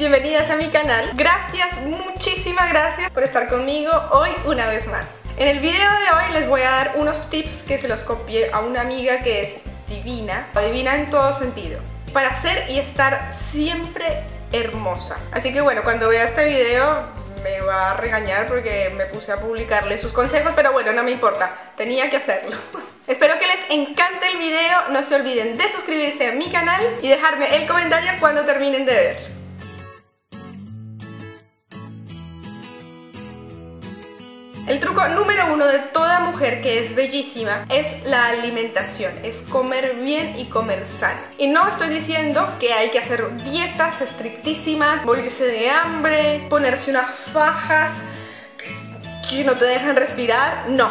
bienvenidas a mi canal. Gracias, muchísimas gracias por estar conmigo hoy una vez más. En el video de hoy les voy a dar unos tips que se los copié a una amiga que es divina, divina en todo sentido, para ser y estar siempre hermosa. Así que bueno, cuando vea este video me va a regañar porque me puse a publicarle sus consejos, pero bueno, no me importa, tenía que hacerlo. Espero que les encante el video, no se olviden de suscribirse a mi canal y dejarme el comentario cuando terminen de ver. El truco número uno de toda mujer que es bellísima es la alimentación, es comer bien y comer sano. Y no estoy diciendo que hay que hacer dietas estrictísimas, morirse de hambre, ponerse unas fajas que no te dejan respirar, no.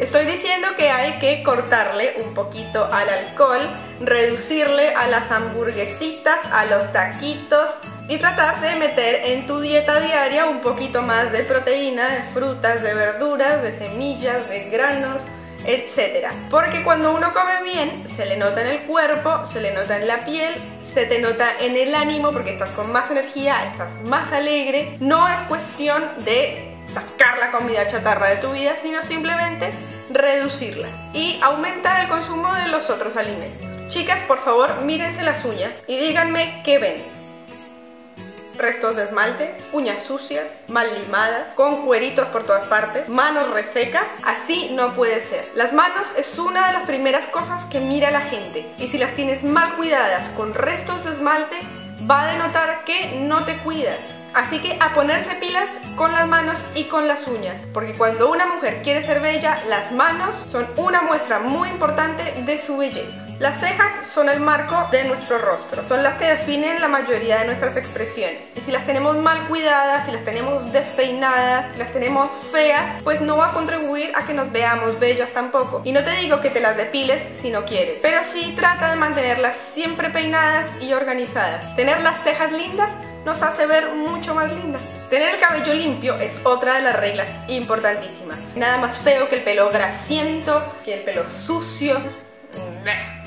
Estoy diciendo que hay que cortarle un poquito al alcohol, reducirle a las hamburguesitas, a los taquitos y tratar de meter en tu dieta diaria un poquito más de proteína, de frutas, de verduras, de semillas, de granos, etc. Porque cuando uno come bien, se le nota en el cuerpo, se le nota en la piel, se te nota en el ánimo porque estás con más energía, estás más alegre. No es cuestión de sacar la comida chatarra de tu vida, sino simplemente reducirla y aumentar el consumo de los otros alimentos. Chicas, por favor, mírense las uñas y díganme qué ven. Restos de esmalte, uñas sucias, mal limadas, con cueritos por todas partes, manos resecas. Así no puede ser. Las manos es una de las primeras cosas que mira la gente, y si las tienes mal cuidadas con restos de esmalte, va a denotar que no te cuidas. Así que a ponerse pilas con las manos y con las uñas, porque cuando una mujer quiere ser bella, las manos son una muestra muy importante de su belleza. Las cejas son el marco de nuestro rostro, son las que definen la mayoría de nuestras expresiones. Y si las tenemos mal cuidadas, si las tenemos despeinadas, si las tenemos feas, pues no va a contribuir a que nos veamos bellas tampoco. Y no te digo que te las depiles si no quieres, pero sí trata de mantenerlas siempre peinadas y organizadas. Tener las cejas lindas nos hace ver mucho más lindas. Tener el cabello limpio es otra de las reglas importantísimas. Nada más feo que el pelo grasiento, que el pelo sucio.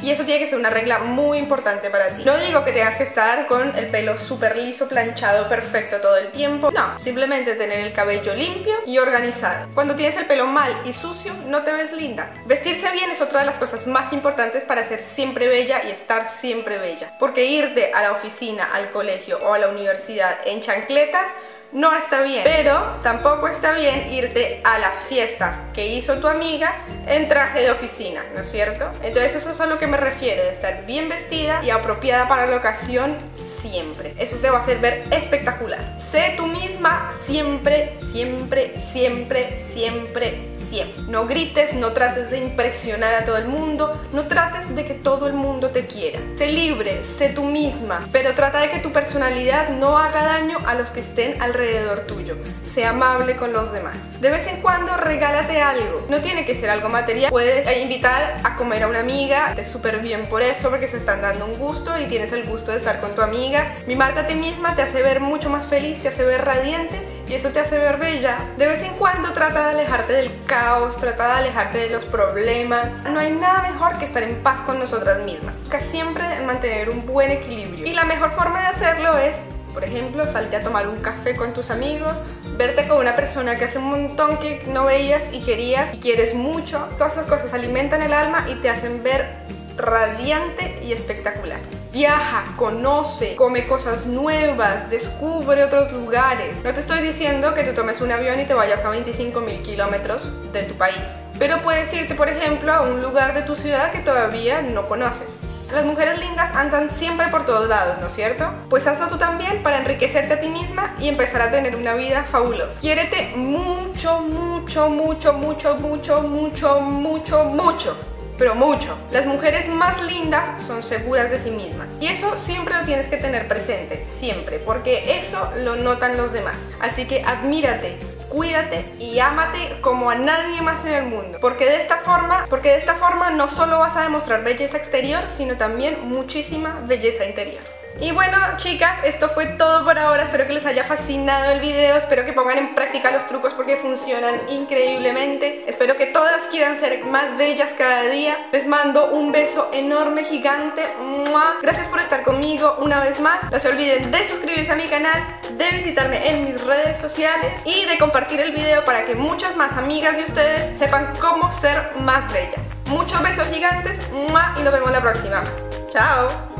Y eso tiene que ser una regla muy importante para ti. No digo que tengas que estar con el pelo súper liso, planchado, perfecto todo el tiempo. No, simplemente tener el cabello limpio y organizado. Cuando tienes el pelo mal y sucio, no te ves linda. Vestirse bien es otra de las cosas más importantes para ser siempre bella y estar siempre bella. Porque irte a la oficina, al colegio o a la universidad en chancletas no está bien, pero tampoco está bien irte a la fiesta que hizo tu amiga en traje de oficina, ¿no es cierto? Entonces eso es a lo que me refiero, de estar bien vestida y apropiada para la ocasión siempre. Eso te va a hacer ver espectacular. Sé tú misma siempre, siempre, siempre, siempre, siempre. No grites, no trates de impresionar a todo el mundo, no trates de que todo el mundo te quiera. Sé libre, sé tú misma, pero trata de que tu personalidad no haga daño a los que estén alrededor tuyo. Sea amable con los demás. De vez en cuando regálate algo. No tiene que ser algo material. Puedes invitar a comer a una amiga. Te súper bien por eso, porque se están dando un gusto y tienes el gusto de estar con tu amiga. Mimarte a ti misma te hace ver mucho más feliz, te hace ver radiante y eso te hace ver bella. De vez en cuando trata de alejarte del caos, trata de alejarte de los problemas. No hay nada mejor que estar en paz con nosotras mismas. Busca siempre mantener un buen equilibrio. Y la mejor forma de hacerlo es, por ejemplo, salir a tomar un café con tus amigos, verte con una persona que hace un montón que no veías y querías y quieres mucho. Todas esas cosas alimentan el alma y te hacen ver radiante y espectacular. Viaja, conoce, come cosas nuevas, descubre otros lugares. No te estoy diciendo que te tomes un avión y te vayas a 25.000 kilómetros de tu país, pero puedes irte, por ejemplo, a un lugar de tu ciudad que todavía no conoces. Las mujeres lindas andan siempre por todos lados, ¿no es cierto? Pues hazlo tú también para enriquecerte a ti misma y empezar a tener una vida fabulosa. Quiérete mucho, mucho, mucho, mucho, mucho, mucho, mucho, mucho, pero mucho. Las mujeres más lindas son seguras de sí mismas. Y eso siempre lo tienes que tener presente, siempre, porque eso lo notan los demás. Así que admírate, cuídate y ámate como a nadie más en el mundo, porque de esta forma no solo vas a demostrar belleza exterior, sino también muchísima belleza interior. Y bueno, chicas, esto fue todo por ahora. Espero que les haya fascinado el video. Espero que pongan en práctica los trucos porque funcionan increíblemente. Espero que todas quieran ser más bellas cada día. Les mando un beso enorme, gigante. ¡Mua! Gracias por estar conmigo una vez más. No se olviden de suscribirse a mi canal, de visitarme en mis redes sociales y de compartir el video para que muchas más amigas de ustedes sepan cómo ser más bellas. Muchos besos gigantes. ¡Mua! Y nos vemos la próxima. ¡Chao!